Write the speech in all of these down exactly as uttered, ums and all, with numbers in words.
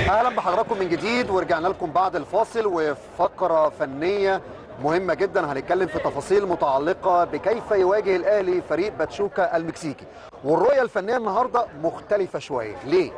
اهلا بحضراتكم من جديد، ورجعنا لكم بعد الفاصل وفقره فنيه مهمه جدا. هنتكلم في تفاصيل متعلقه بكيف يواجه الاهلي فريق باتشوكا المكسيكي، والرؤيه الفنيه النهارده مختلفه شويه. ليه؟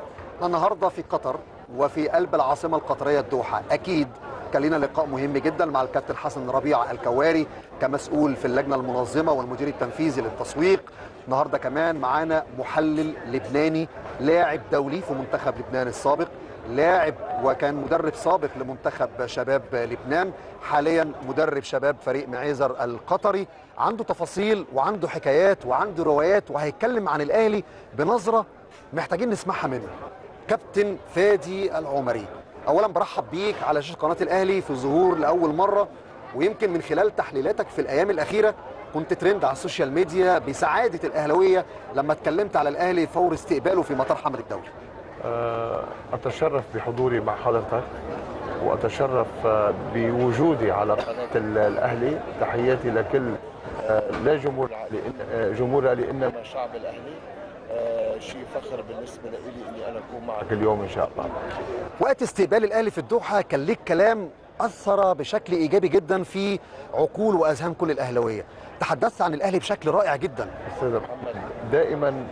النهارده في قطر وفي قلب العاصمه القطريه الدوحه. اكيد كان لنا لقاء مهم جدا مع الكابتن حسن ربيع الكواري كمسؤول في اللجنه المنظمه والمدير التنفيذي للتسويق. النهارده كمان معانا محلل لبناني، لاعب دولي في منتخب لبنان السابق، لاعب وكان مدرب سابق لمنتخب شباب لبنان، حاليا مدرب شباب فريق معيزر القطري. عنده تفاصيل وعنده حكايات وعنده روايات، وهيتكلم عن الاهلي بنظره محتاجين نسمعها منه. كابتن فادي العمري، اولا برحب بيك على شاشه قناه الاهلي في ظهور لاول مره، ويمكن من خلال تحليلاتك في الايام الاخيره كنت ترند على السوشيال ميديا بسعاده الاهلاويه لما اتكلمت على الاهلي فور استقباله في مطار حمد الدولي. أتشرف بحضوري مع حضرتك وأتشرف بوجودي على قناة الأهلي. تحياتي لكل لا جمهور جمهور الأهلي، إنما شعب الأهلي. شيء فخر بالنسبة لي إني أنا أكون معك اليوم إن شاء الله. وقت استقبال الأهلي في الدوحة كان ليك كلام أثر بشكل إيجابي جدا في عقول وأذهان كل الأهلاوية، تحدثت عن الأهلي بشكل رائع جدا. أستاذ محمد، دائما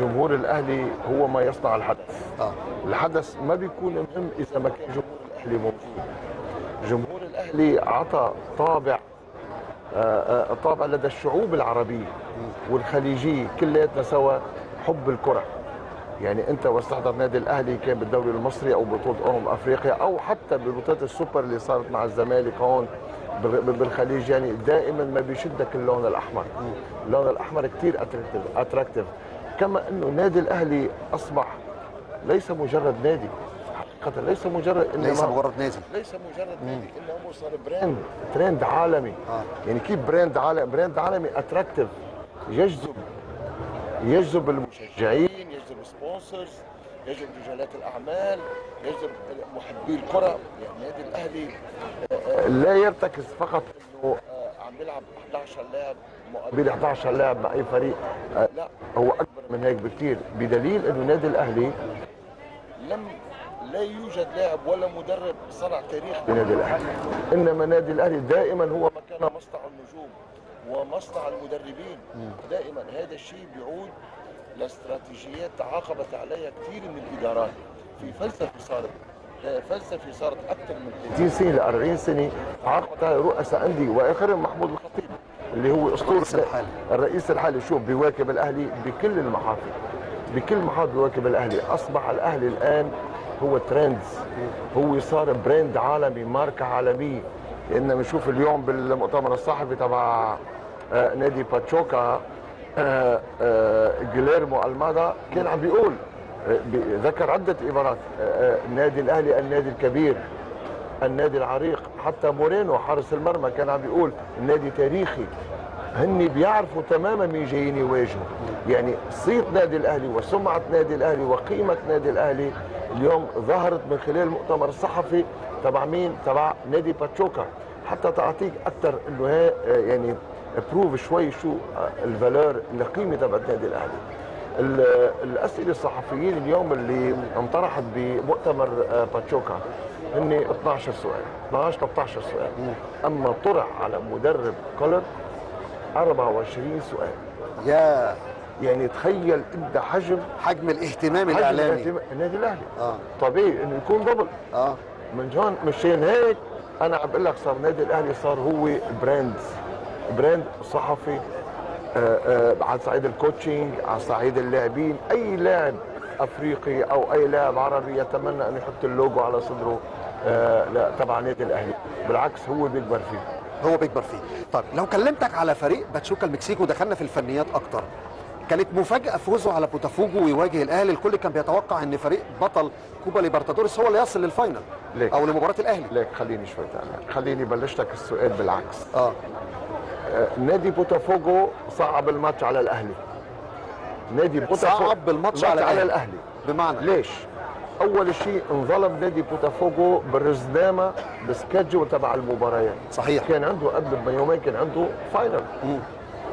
جمهور الأهلي هو ما يصنع الحدث. آه. الحدث ما بيكون مهم إذا ما كان جمهور الأهلي موجود. جمهور الأهلي عطى طابع آآ آآ طابع لدى الشعوب العربية والخليجية كلياتنا سوا، حب الكرة. يعني أنت واستحضر نادي الأهلي كان بالدوري المصري أو بطولة أمم أفريقيا أو حتى ببطولة السوبر اللي صارت مع الزمالك هون بالخليج، يعني دائما ما بيشدك اللون الأحمر. م. اللون الأحمر كتير أتراكتيف. كما انه نادي الاهلي اصبح ليس مجرد نادي، حقيقه ليس مجرد انما ليس مجرد نادي، ليس مجرد نادي، انما صار براند، ترند عالمي. آه. يعني كيف براند عالمي؟ براند عالمي اتراكتيف، يجذب يجذب المشجعين، يجذب سبونسرز، يجذب رجالات الاعمال، يجذب محبي الكره. يعني نادي الاهلي لا يرتكز فقط انه عم بيلعب احد عشر لاعب مقابل احد عشر لاعب مع اي فريق، لا، هو اكبر من هيك بكثير، بدليل انه نادي الاهلي لم لا يوجد لاعب ولا مدرب صنع تاريخ بنادي الاهلي، انما نادي الاهلي دائما هو مكان مصنع النجوم ومصنع المدربين. دائما هذا الشيء بيعود لاستراتيجيات تعاقبت عليها كثير من الادارات، في فلسفه صارت فلسفه صارت اكثر من ثلاثين سنه ل أربعين سنه، تعاقبت على رؤساء انديه واخرهم محمود الخطيب اللي هو اسطوره الحالي. الرئيس الحالي شوف بيواكب الاهلي بكل المحافل، بكل محافل بيواكب الاهلي. اصبح الاهلي الان هو ترندز، هو صار براند عالمي، ماركه عالميه. لان بنشوف اليوم بالمؤتمر الصحفي تبع نادي باتشوكا جيليرمو المادا كان عم بيقول، ذكر عده عبارات، نادي الاهلي النادي الكبير، النادي العريق. حتى مورينو حارس المرمى كان عم بيقول النادي تاريخي. هن بيعرفوا تماما مين جايين يواجهوا. يعني صيت نادي الاهلي وسمعه نادي الاهلي وقيمه نادي الاهلي اليوم ظهرت من خلال المؤتمر الصحفي تبع مين؟ تبع نادي باتشوكا، حتى تعطيك اكثر انه يعني بروف شوي شو الفالور القيمه تبع نادي الاهلي. الاسئله الصحفيين اليوم اللي انطرحت بمؤتمر باتشوكا هن اثنعش سؤال، اثنعش ثلاثطعش سؤال. اما طرح على مدرب قلب أربعة وعشرين سؤال. يا يعني تخيل انت حجم حجم الاهتمام حجم الاعلامي النادي الاهلي. آه. طبيعي انه يكون ضبل. اه من هون مشان هيك انا عم بقول لك صار نادي الاهلي صار هو براند، براند صحفي. آه آه على صعيد الكوتشنج، على صعيد اللاعبين، اي لاعب افريقي او اي لاعب عربي يتمنى انه يحط اللوجو على صدره آه لا تبع نادي الاهلي، بالعكس هو بيكبر فيه. هو بيكبر فيه. طيب لو كلمتك على فريق باتشوكا المكسيكي ودخلنا في الفنيات اكتر، كانت مفاجاه فوزه على بوتافوجو ويواجه الاهلي. الكل كان بيتوقع ان فريق بطل كوبا ليبرتادوريس هو اللي يصل للفاينل او لمباراه الاهلي. ليك خليني شوي تعال. خليني بلش لك السؤال بالعكس. اه نادي بوتافوجو صعب الماتش على الاهلي. نادي بوتافوجو صعب الماتش على, على الاهلي. بمعنى ليش؟ اول شيء انظلم نادي بوتافوجو بالرزنامه بالسكادجول تبع المباريات. صحيح كان عنده قبل بيومين كان عنده فاينل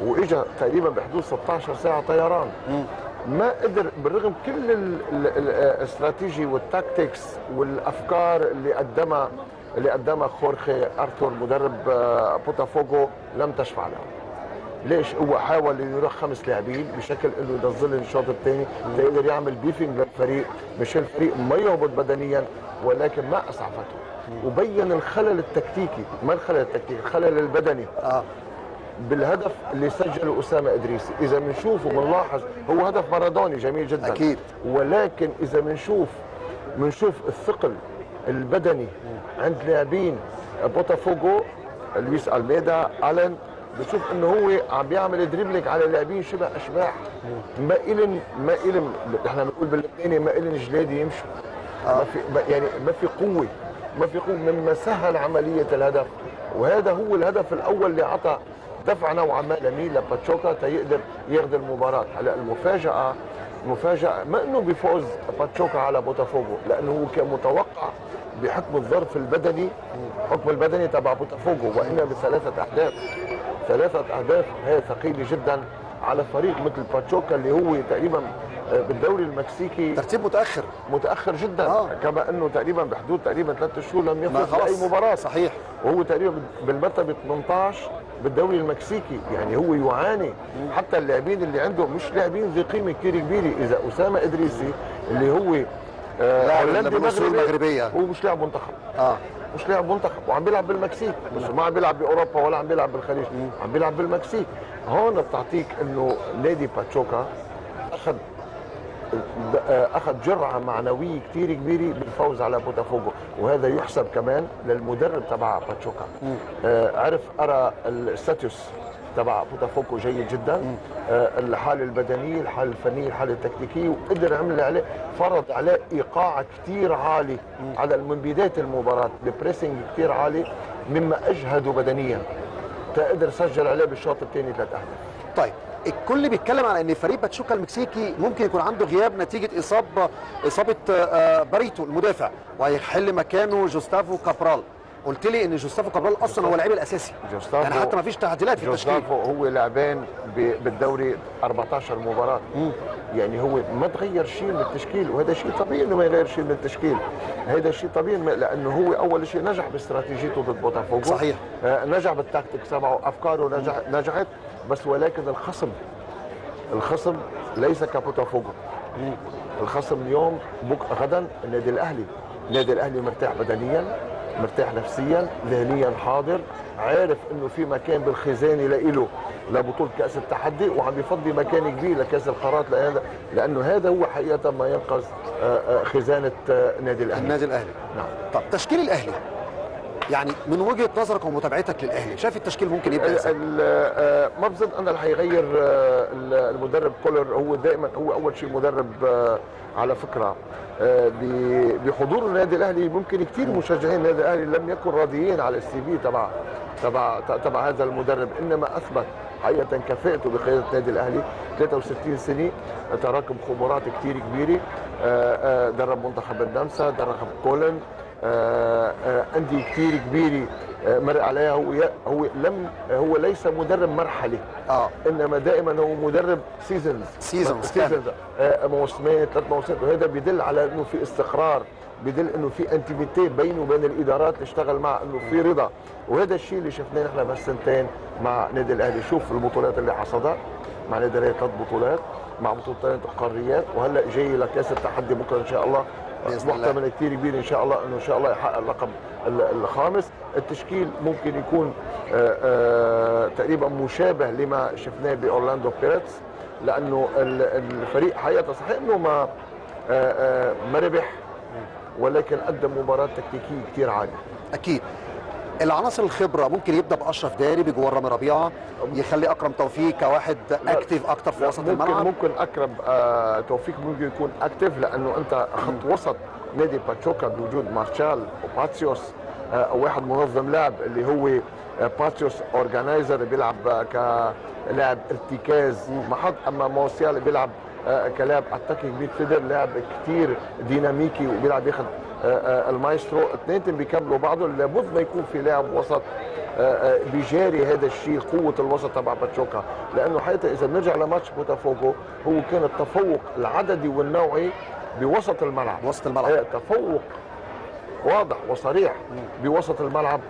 واجا تقريبا بحدود ستطعش ساعه طيران. مم. ما قدر بالرغم كل الاستراتيجي والتاكتكس والافكار اللي قدمها اللي قدمها خورخي ارثور مدرب بوتافوغو لم تشفع له. ليش؟ هو حاول انه يروح خمس لاعبين بشكل انه ينزل الشوط الثاني يقدر يعمل بيفنج للفريق، مش الفريق ما يهبط بدنيا ولكن ما اسعفته. وبين الخلل التكتيكي، ما الخلل التكتيكي، الخلل البدني. اه بالهدف اللي سجله أسامة إدريسي، إذا بنشوفه بنلاحظ هو هدف مارادوني جميل جدا أكيد، ولكن إذا بنشوف بنشوف الثقل البدني عند لاعبين بوتافوغو لويس ألميدا ألين، بنشوف إنه هو عم بيعمل دريبلينج على لاعبين شبه أشباح ما إلن ما إلن إحنا بنقول باللبناني ما إلن جلادي يمشوا، ما في يعني ما في قوة ما في قوة مما سهل عملية الهدف، وهذا هو الهدف الأول اللي عطى دفع نوعا ما لمين لباتشوكا تيقدر ياخذ المباراه. هلا المفاجاه المفاجاه ما انه بفوز باتشوكا على بوتافوغو، لانه هو كان متوقع بحكم الظرف البدني حكم البدني تبع بوتافوغو، وانما بثلاثه اهداف ثلاثه اهداف هي ثقيله جدا على فريق مثل باتشوكا اللي هو تقريبا بالدوري المكسيكي ترتيب متاخر متاخر جدا آه. كما انه تقريبا بحدود تقريبا ثلاث شهور لم يفوز اي مباراه صحيح، وهو تقريبا بالمرتبه ثمانية عشر بالدوري المكسيكي، يعني هو يعاني حتى اللاعبين اللي عنده مش لاعبين ذي قيمه كثير كبيره. اذا اسامه ادريسي اللي هو هولندي مغربي ومش لاعب منتخب اه مش لاعب منتخب وعم بيلعب بالمكسيك، مش ما عم بيلعب باوروبا ولا عم بيلعب بالخليج، عم بيلعب بالمكسيك، هون بتعطيك انه نادي باتشوكا اخذ اخذ جرعه معنويه كثير كبيره بالفوز على بوتافوغو، وهذا يحسب كمان للمدرب تبع باتشوكا. آه عرف ارى الستاتوس تبع بوتافوغو جيد جدا، آه الحاله البدنيه، الحاله الفنيه، الحاله التكتيكيه، وقدر عمل عليه فرض عليه ايقاع كثير عالي مم. على من بدايه المباراه، البريسنج كثير عالي مما اجهده بدنيا، تقدر سجل عليه بالشوط الثاني ثلاث اهداف. طيب الكل بيتكلم على ان فريق باتشوكا المكسيكي ممكن يكون عنده غياب نتيجه اصابه اصابه باريتو المدافع، وهيحل مكانه جوستافو كابرال. قلت لي ان جوستافو كابرال اصلا هو اللاعب الاساسي، يعني حتى ما فيش تعديلات في التشكيل. جوستافو هو لاعبان بالدوري أربعة عشر مباراه مم. يعني هو ما تغير شيء من التشكيل، وهذا شيء طبيعي انه ما يغير شيء من التشكيل، هذا شيء طبيعي لانه هو اول شيء نجح باستراتيجيته ضد بوتافوغو صحيح، آه نجح بالتكتيك تبعه، افكاره نجح نجحت بس، ولكن الخصم الخصم ليس كبوتافوغو. الخصم اليوم بكره غدا النادي الاهلي، النادي الاهلي مرتاح بدنيا، مرتاح نفسيا، ذهنيا حاضر، عارف انه في مكان بالخزانه لإله لبطوله كاس التحدي، وعم يفضي مكان كبير لكاس القارات، لهذا لانه هذا هو حقيقه ما ينقذ خزانه النادي الاهلي. النادي الاهلي نعم. طب تشكيل الاهلي يعني من وجهه نظرك ومتابعتك للاهلي، شايف التشكيل ممكن يبقى ازاي؟ ما بظن انا اللي هيغير المدرب كولر، هو دائما هو اول شيء مدرب على فكره بحضور النادي الاهلي، ممكن كثير مشجعين النادي الاهلي لم يكونوا راضيين على السي في تبع تبع تبع هذا المدرب، انما اثبت حقيقه كفاءته بقياده النادي الاهلي، ثلاثة وستين سنه، تراكم خبرات كثير كبيره، درب منتخب النمسا، درب بولن، أندية كثير كبيرة مر عليها، هو هو لم هو ليس مدرب مرحلة اه انما دائما هو مدرب سيزونز سيزونز سيزونز موسمين ثلاث مواسم، وهذا بيدل على انه في استقرار، بدل انه في انتيميتي بينه وبين الادارات اللي اشتغل معها، انه في رضا، وهذا الشيء اللي شفناه نحن بهالسنتين مع نادي الاهلي. شوف البطولات اللي حصدها مع نادي الاهلي، ثلاث بطولات مع بطولتين قاريات، وهلا جاي لكاس التحدي بكره ان شاء الله، محتمل كثير كبير ان شاء الله انه ان شاء الله يحقق اللقب الخامس. التشكيل ممكن يكون آآ آآ تقريبا مشابه لما شفناه باورلاندو بيرتس، لانه الفريق حقيقه صحيح انه ما ما ربح، ولكن قدم مباراه تكتيكيه كثير عاليه. اكيد العناصر الخبره ممكن يبدا باشرف داري بجوار رامي ربيعه، يخلي اكرم توفيق كواحد اكتف اكتر في وسط الملعب. ممكن اكرم آه توفيق ممكن يكون اكتف، لانه انت خط وسط نادي باتشوكا بوجود مارشال وباتسيوس، آه واحد منظم لعب اللي هو باتسيوس اورجنايزر بيلعب كلاعب ارتكاز محض، اما مارشال بيلعب آه كلاعب اتاكينج ميدفيلدر، لاعب كثير ديناميكي وبيلعب ياخذ المايسترو، اثنين بيكملوا بعض. لابد ما يكون في لاعب وسط بيجاري هذا الشيء، قوه الوسط تبع باتشوكا، لانه حتى اذا نرجع لماتش بوتافوغو هو كان التفوق العددي والنوعي بوسط الملعب. وسط الملعب تفوق واضح وصريح بوسط الملعب.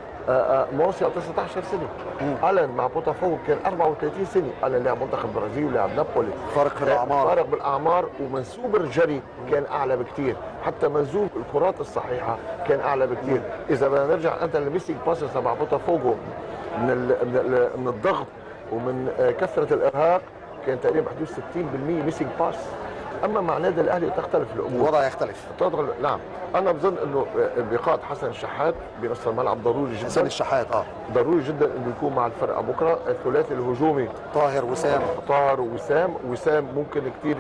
مارسيال تسعة عشر سنه، الان مع بوتافوغو كان أربعة وثلاثين سنه، الان لاعب منتخب برازيل ولاعب نابولي، فرق بالاعمار فرق بالاعمار ومنسوب الجري كان اعلى بكثير، حتى منسوب الكرات الصحيحه كان اعلى بكثير. اذا بدنا نرجع انت للميسينج باسز تبع بوتافوغو من ال... من الضغط ومن كثره الارهاق كان تقريبا حدود ستين بالمئة ميسينج باس. اما مع نادي الاهلي تختلف الامور، الوضع يختلف. نعم، انا بظن انه بقاء حسن الشحات بنص الملعب ضروري جدا. حسن الشحات اه ضروري جدا انه يكون مع الفرقه بكره. الثلاثي الهجومي طاهر وسام، طاهر وسام وسام ممكن كثير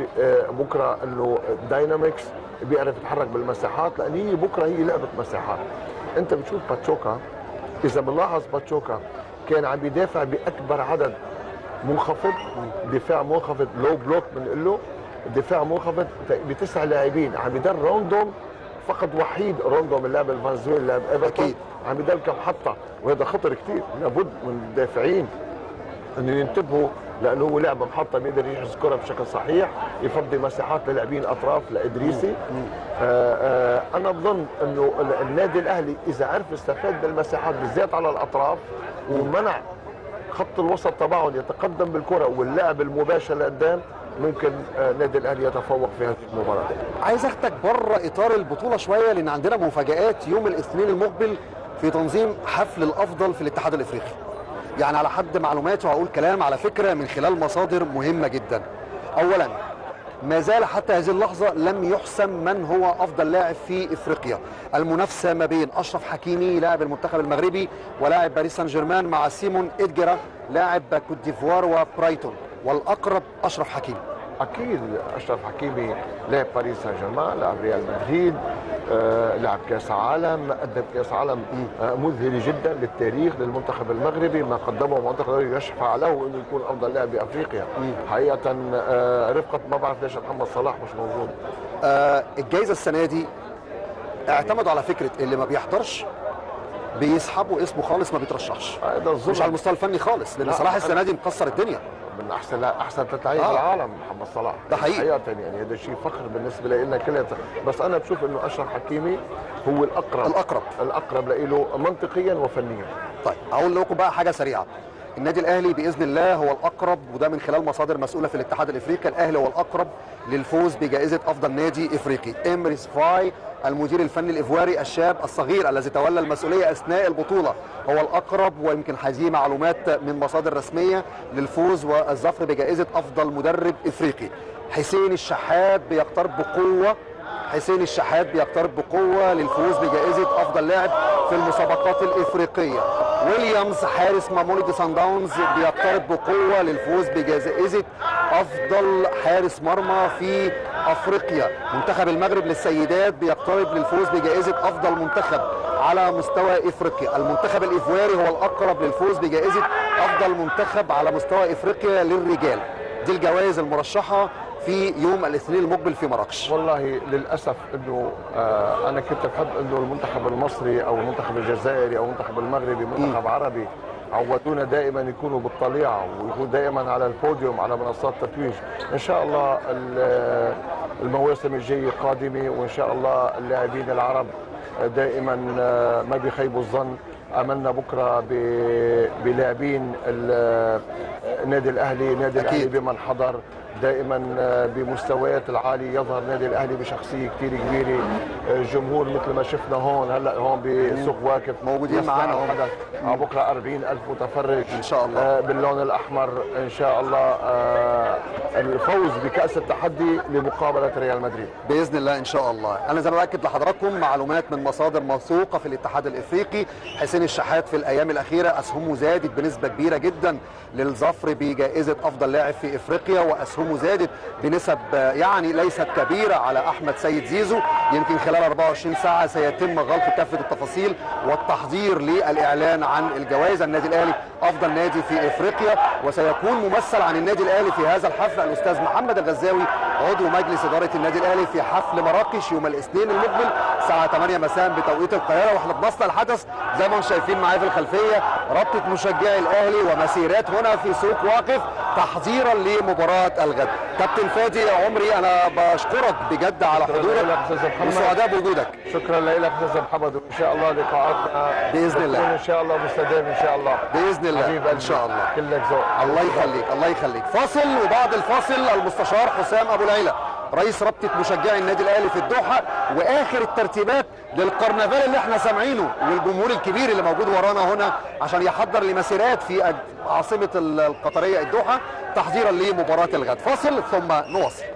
بكره انه داينامكس، بيعرف يتحرك بالمساحات، لان هي بكره هي لعبه مساحات. انت بتشوف باتشوكا، اذا بنلاحظ باتشوكا كان عم يدافع باكبر عدد منخفض، دفاع منخفض، لو بلوك بنقول له، دفاع منخفض بتسع لاعبين. عم يدل روندوم فقط وحيد، روندوم اللاعب الفنزويلي اللاعب ايفرتون عم يدل كمحطه، وهذا خطر كثير. لابد من الدافعين انه ينتبهوا، لانه هو لاعب محطه بيقدر يحجز كره بشكل صحيح، يفضي مساحات للاعبين الاطراف لادريسي. آآ آآ انا بظن انه النادي الاهلي اذا عرف يستفاد بالمساحات بالذات على الاطراف ومنع خط الوسط تبعهم يتقدم بالكره واللعب المباشر لقدام، ممكن نادي الاهلي يتفوق في هذه المباراه. عايز اخدك بره اطار البطوله شويه، لان عندنا مفاجات يوم الاثنين المقبل في تنظيم حفل الافضل في الاتحاد الافريقي. يعني على حد معلوماتي وهقول كلام على فكره من خلال مصادر مهمه جدا. اولا، ما زال حتى هذه اللحظه لم يحسم من هو افضل لاعب في افريقيا. المنافسه ما بين اشرف حكيمي لاعب المنتخب المغربي ولاعب باريس سان جيرمان مع سيمون ادجرا لاعب كوت ديفوار وبرايتون، والاقرب اشرف حكيمي. اكيد اشرف حكيمي لاعب باريس سان جيرمان، لاعب ريال مدريد، آه، لاعب كاس عالم، قدم كاس عالم آه، مذهل جدا للتاريخ للمنتخب المغربي. ما قدمه المنتخب المغربي يشفع له انه يكون افضل لاعب بافريقيا حقيقه. آه، رفقه ما بعرف ليش محمد صلاح مش موجود. آه، الجائزه السنه دي اعتمدوا على فكره اللي ما بيحضرش بيسحبوا اسمه خالص، ما بيترشحش، مش على المستوى الفني خالص، لان صلاح السنه دي مكسر الدنيا، من احسن احسن ثلاث لعيبه العالم محمد صلاح، ده حقيقي يعني. هذا شيء فخر بالنسبه لنا كلنا، بس انا بشوف انه اشرف حكيمي هو الاقرب الاقرب الاقرب له منطقيا وفنيا. طيب اقول لكم بقى حاجه سريعه، النادي الاهلي باذن الله هو الاقرب، وده من خلال مصادر مسؤوله في الاتحاد الافريقي. الاهلي هو الاقرب للفوز بجائزه افضل نادي افريقي. أمري سفاي المدير الفني الايفواري الشاب الصغير الذي تولى المسؤوليه اثناء البطوله هو الاقرب، ويمكن هذه معلومات من مصادر رسميه، للفوز والظفر بجائزه افضل مدرب افريقي. حسين الشحات بيقترب بقوه حسين الشحات بيقترب بقوه للفوز بجائزه افضل لاعب في المسابقات الافريقيه. ويليامز حارس مامولدي سان داونز بيقترب بقوه للفوز بجائزه افضل حارس مرمى في افريقيا. منتخب المغرب للسيدات بيقترب للفوز بجائزه افضل منتخب على مستوى افريقيا. المنتخب الايفواري هو الاقرب للفوز بجائزه افضل منتخب على مستوى افريقيا للرجال. دي الجوائز المرشحه في يوم الاثنين المقبل في مراكش. والله للاسف انه آه انا كنت بحب انه المنتخب المصري او المنتخب الجزائري او المنتخب المغربي منتخب عربي عودونا دائما يكونوا بالطليعه ويكونوا دائما على البوديوم على منصات التتويج. ان شاء الله المواسم الجايه قادمه، وان شاء الله اللاعبين العرب دائما ما بيخيبوا الظن. املنا بكره بلاعبين النادي الاهلي، نادي الاهلي بمن حضر دائما بمستويات العالي، يظهر نادي الاهلي بشخصيه كثير كبيره، جمهور مثل ما شفنا هون هلا هون بسوق واقف موجودين معنا هون بكره أربعين ألف متفرج ان شاء الله باللون الاحمر. ان شاء الله الفوز بكاس التحدي لمقابله ريال مدريد باذن الله. ان شاء الله. انا زي ما باكد لحضراتكم معلومات من مصادر موثوقه في الاتحاد الافريقي. حسين الشحات في الايام الاخيره اسهمه زادت بنسبه كبيره جدا للظفر بجائزه افضل لاعب في افريقيا، واسهمه زادت بنسب يعني ليست كبيرة على أحمد سيد زيزو. يمكن خلال أربعة وعشرين ساعة سيتم غلق كافة التفاصيل والتحضير للإعلان عن الجوائز. النادي الأهلي أفضل نادي في إفريقيا، وسيكون ممثل عن النادي الأهلي في هذا الحفل الأستاذ محمد الغزاوي عضو مجلس إدارة النادي الأهلي في حفل مراكش يوم الاثنين المقبل الساعة ثمانية مساء بتوقيت القاهرة. واحنا بنصل الحدث زي ما انتم شايفين معايا في الخلفية رابطة مشجعي الأهلي ومسيرات هنا في سوق واقف تحضيرا لمباراة الغد. كابتن فادي عمري انا بشكرك بجد على حضورك وسعداء بوجودك. شكرا لك استاذ محمد، وان شاء الله لقاءاتنا باذن الله ان شاء الله مستدام ان شاء الله باذن الله ان شاء الله. كلك ذوق. الله يخليك الله يخليك. فاصل، وبعد الفاصل المستشار حسام ابو العيله رئيس رابطه مشجعي النادي الاهلي في الدوحه واخر الترتيبات للكرنفال اللي احنا سامعينه والجمهور الكبير اللي موجود ورانا هنا عشان يحضر لمسيرات في عاصمه القطريه الدوحه تحضيرا لمباراه الغد. فاصل ثم نواصل.